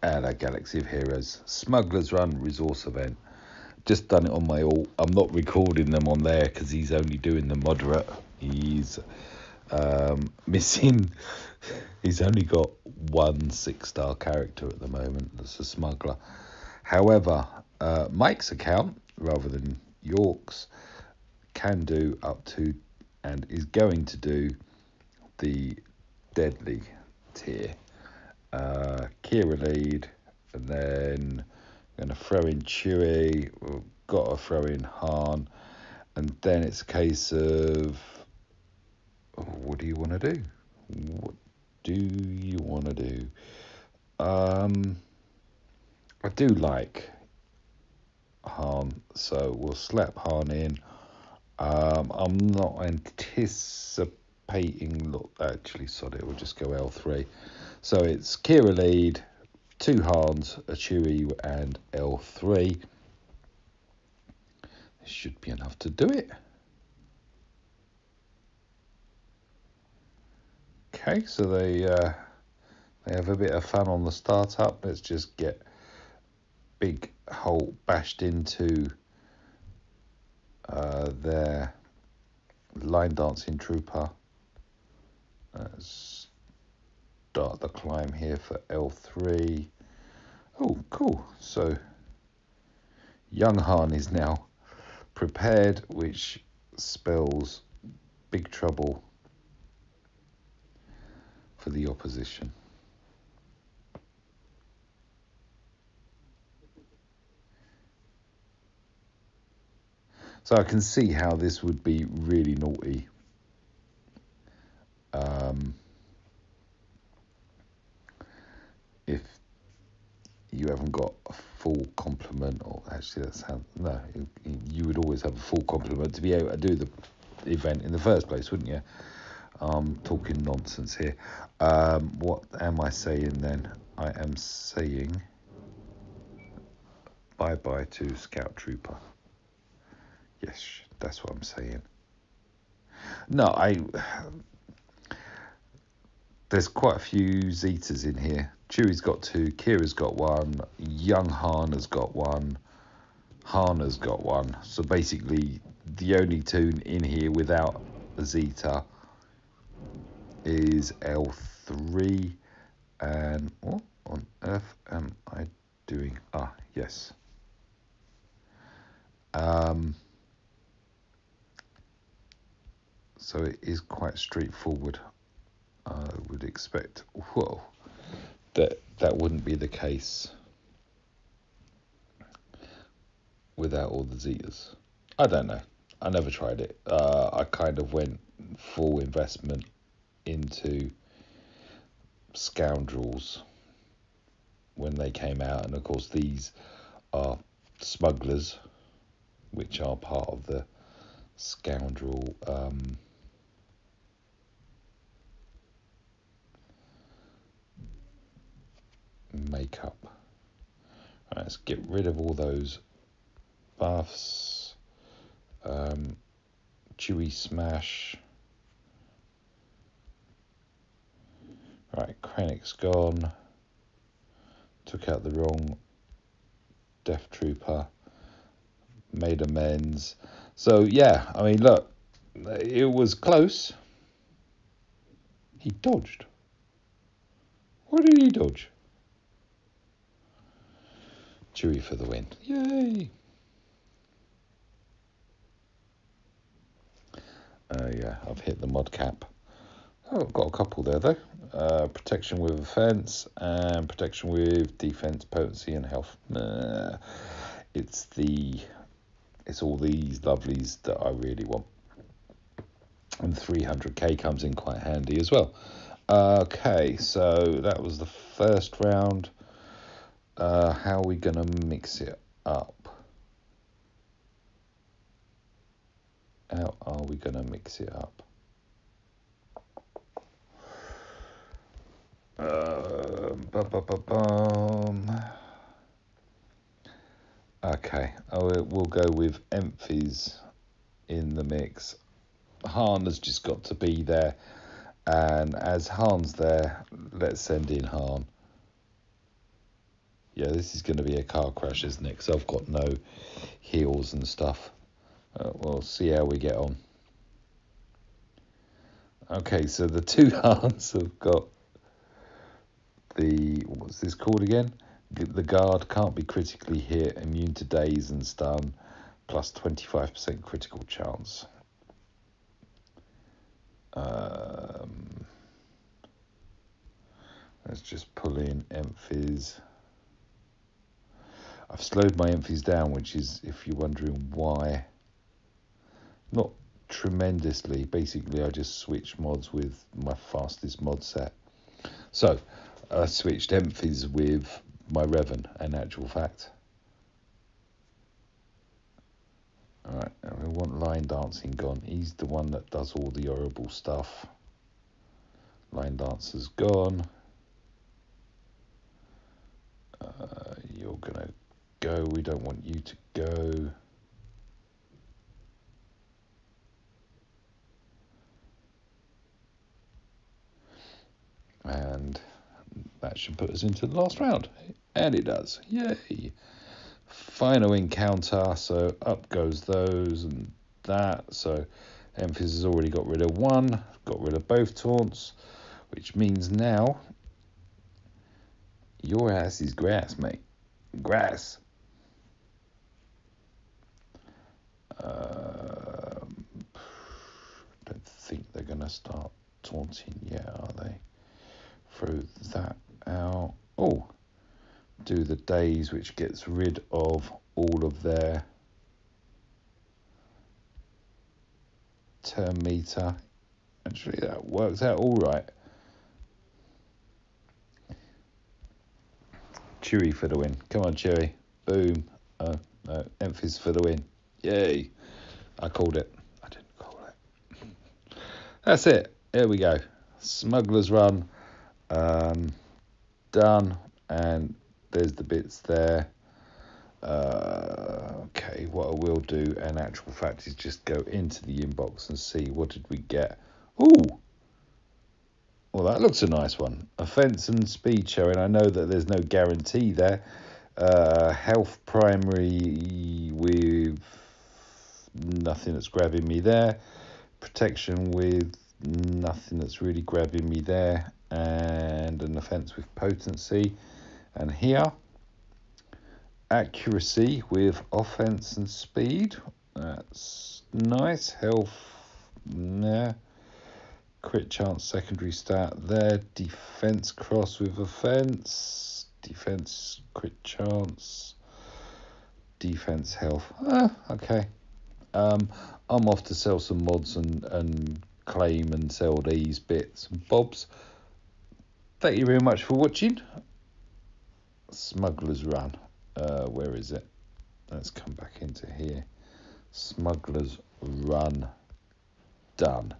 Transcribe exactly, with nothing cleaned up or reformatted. Hello Galaxy of Heroes, Smugglers Run resource event. Just done it on my alt. I'm not recording them on there because he's only doing the moderate. He's um, missing. He's only got one six-star character at the moment. That's a smuggler. However, uh, Mike's account, rather than York's, can do up to and is going to do the deadly tier. uh Qi'Ra lead, and then I'm going to throw in Chewie, we've got to throw in Han, and then it's a case of oh, what do you want to do what do you want to do um I do like Han, so we'll slap Han in. um I'm not anticipating look actually sod it, we'll just go L three. So it's Qi'Ra lead, two Hans, a Chewie and L three. This should be enough to do it. Okay, so they uh, they have a bit of fun on the start up. Let's just get big hole bashed into uh, their line dancing trooper. That's start the climb here for L three. Oh, cool. So young Han is now prepared, which spells big trouble for the opposition. So I can see how this would be really naughty. Um... If you haven't got a full complement, or actually that sounds, no, you would always have a full complement to be able to do the event in the first place, wouldn't you? I'm um, talking nonsense here. Um, what am I saying then? I am saying bye-bye to Scout Trooper. Yes, that's what I'm saying. No, I... There's quite a few Zetas in here. Chewie's got two, Qi'Ra's got one, young Han has got one, Han has got one. So basically, the only tune in here without a Zeta is L three. And what on earth am I doing? Ah, yes. Um. So it is quite straightforward. I would expect, whoa, that that wouldn't be the case without all the Zetas. I don't know. I never tried it. Uh, I kind of went full investment into Scoundrels when they came out. And, of course, these are smugglers, which are part of the Scoundrel... Um, makeup. Right, let's get rid of all those buffs. Um, Chewy smash. Right, Krennic's gone. Took out the wrong Death Trooper. Made amends. So yeah, I mean look, it was close. He dodged. What did he dodge? Chewie for the win. Yay! Uh, yeah, I've hit the mod cap. Oh, I've got a couple there, though. Uh, protection with offense and protection with defense, potency and health. Uh, it's the... It's all these lovelies that I really want. And three hundred K comes in quite handy as well. Okay, so that was the first round. Uh, how are we going to mix it up? How are we going to mix it up? Uh, ba-ba-ba-bum. Okay, oh, we'll go with Enfys in the mix. Han has just got to be there. And as Han's there, let's send in Han. Yeah, this is going to be a car crash, isn't it? Because I've got no heels and stuff. Uh, we'll see how we get on. Okay, so the two Hans have got the... What's this called again? The, the guard can't be critically hit, immune to daze and stun, plus twenty-five percent critical chance. Um, let's just pull in Enfys. I've slowed my Enfys down, which is, if you're wondering why, not tremendously. Basically, I just switched mods with my fastest mod set. So, I switched Enfys with my Revan, in actual fact. Alright, and we want line dancing gone. He's the one that does all the horrible stuff. Line dancer's gone. Uh, you're gonna go. We don't want you to go. And that should put us into the last round. And it does. Yay. Final encounter. So up goes those and that. So Enfys has already got rid of one. Got rid of both taunts. Which means now your ass is grass, mate. Grass. Um, I don't think they're going to start taunting yet, are they? Throw that out. Oh, do the days, which gets rid of all of their turn meter. Actually, that works out all right. Chewie for the win. Come on, Chewie. Boom. Oh, no. Enfys for the win. Yay. I called it. I didn't call it. That's it. Here we go. Smuggler's Run. Um, done, and there's the bits there. Uh, okay, what I will do in actual fact is just go into the inbox and see what did we get. Ooh, well, that looks a nice one. Offense and speed showing. I know that there's no guarantee there. Uh, health primary with nothing that's grabbing me there. Protection with nothing that's really grabbing me there. And an offense with potency, and here accuracy with offense and speed. That's nice. Health there, crit chance secondary stat there. Defense cross with offense, defense crit chance, defense health. Ah, okay. um I'm off to sell some mods and and claim and sell these bits and bobs. Thank you very much for watching. Smuggler's Run. Uh, where is it? Let's come back into here. Smuggler's Run. Done.